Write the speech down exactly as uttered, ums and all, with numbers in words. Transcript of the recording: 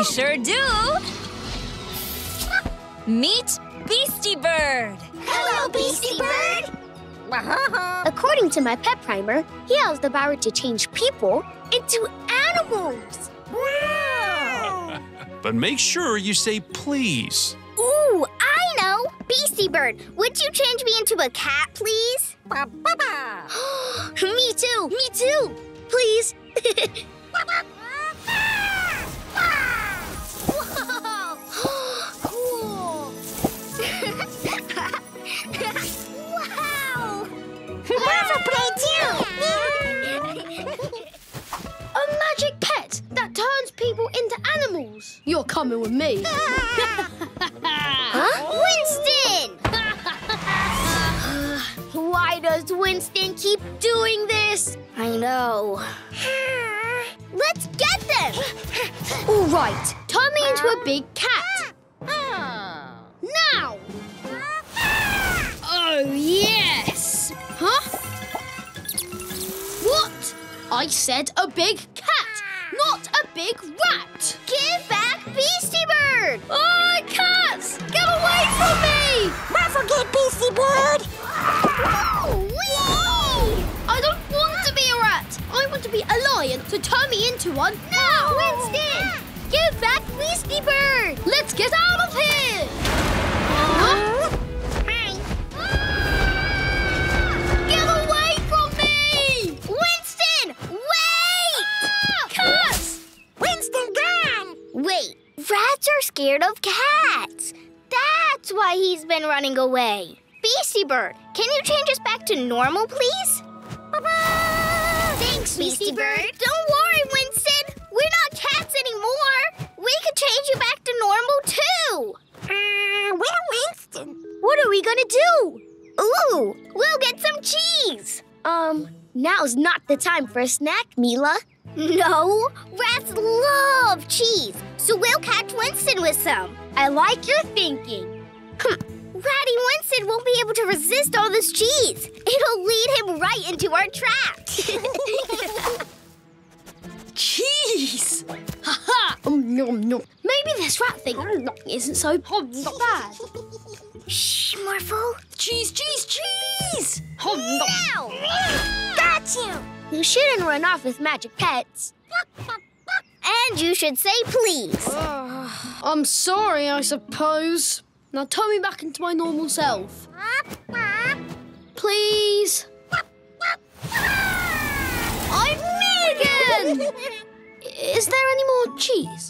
We sure do! Meet Beastie Bird! Hello, Beastie Bird! According to my pet primer, he has the power to change people into animals! Wow! But make sure you say please. Ooh, I know! Beastie Bird, would you change me into a cat, please? Ba-ba-ba! Me too! Me too! Please! Cool! Wow! Morphle played too! A magic pet that turns people into animals. You're coming with me. Huh? Winston! Why does Winston keep doing this? I know. Let's get them! All right, turn me into a big cat. Now! Oh, yes! Huh? What? I said a big cat, not a big rat! Give back Beastie Bird! Oh, cats! Get away from me! Not forget Beastie Bird! Whoa! I don't want to be a rat! I want to be a lion, so turn me into one now! Winston! Give back Beastie Bird! Let's get out of here! Huh? Hi. Get away from me! Winston! Wait! Ah, cats! Winston gone! Wait, rats are scared of cats. That's why he's been running away. Beastie Bird, can you change us back to normal, please? Bye-bye! Thanks, Beastie Bird. Don't worry, Winston. We're not cats anymore. We could change you back to normal, too. Uh, well, Winston, what are we gonna do? Ooh, we'll get some cheese. Um, now's not the time for a snack, Mila. No, rats love cheese, so we'll catch Winston with some. I like your thinking. Ratty Winston won't be able to resist all this cheese. It'll lead him right into our trap. Cheese! Ha-ha! Um, nom, nom. Maybe this rat thing isn't so bad. Shh, Morphle. Cheese, cheese, cheese! Now! Got you! You shouldn't run off with magic pets. And you should say please. Uh, I'm sorry, I suppose. Now turn me back into my normal self. Please. I'm me again! Is there any more cheese?